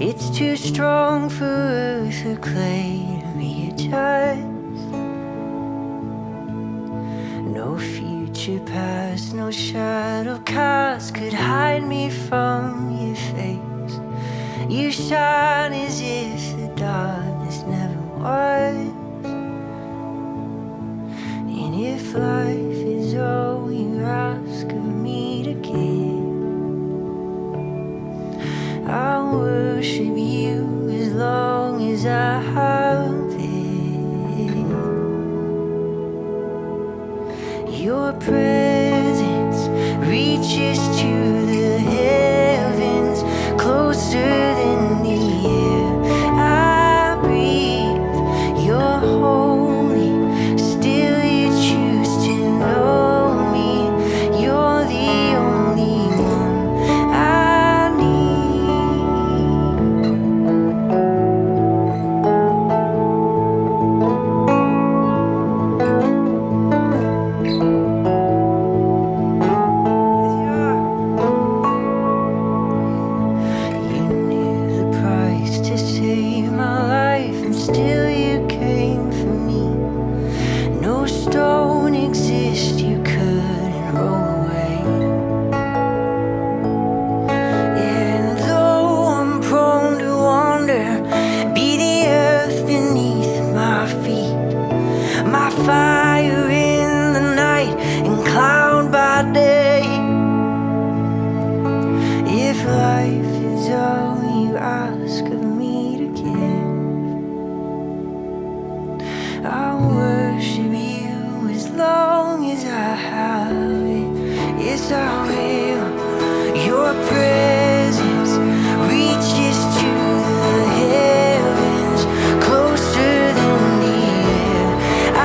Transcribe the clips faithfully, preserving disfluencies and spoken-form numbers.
It's too strong for earth to claim. It does. No future past, no shadow cast could hide me from your face. You shine as if the darkness never was. And if life is all you ask of me to give, I will worship you as long as I have it. Your presence reaches to the heavens, closer than the air I breathe. You're holy, still you choose to know me. You're the only one I fire in the night and cloud by day. If life is all you ask of me to give, I'll worship you as long as I have it. Yes, I will. Your presence reaches to the heavens, closer than the air I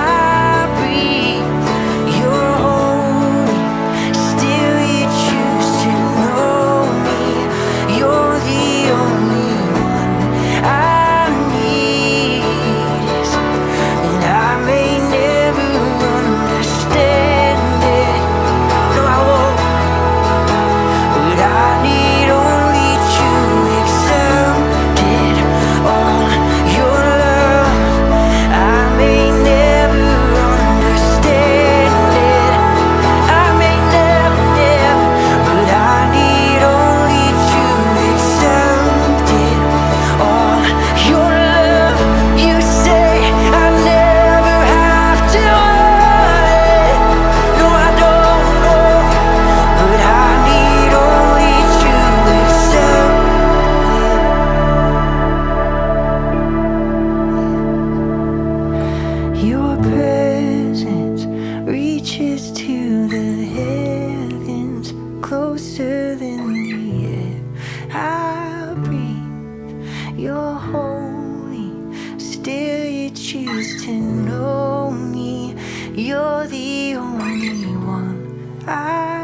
to know me. You're the only one I